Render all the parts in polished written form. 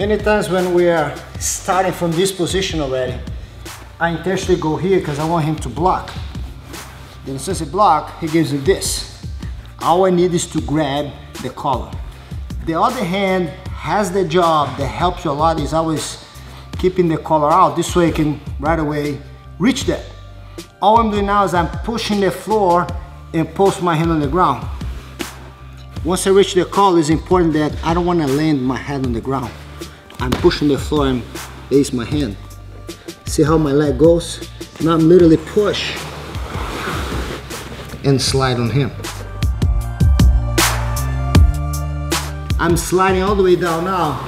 Many times when we are starting from this position already, I intentionally go here because I want him to block. Then since he blocks, he gives you this. All I need is to grab the collar. The other hand has the job that helps you a lot, is always keeping the collar out. This way you can right away reach that. All I'm doing now is I'm pushing the floor and post my hand on the ground. Once I reach the collar, it's important that I don't want to land my head on the ground. I'm pushing the floor and base my hand. See how my leg goes? Now I'm literally push and slide on him. I'm sliding all the way down now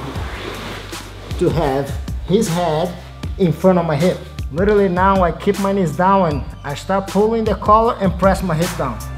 to have his head in front of my hip. Literally now I keep my knees down and I start pulling the collar and press my hip down.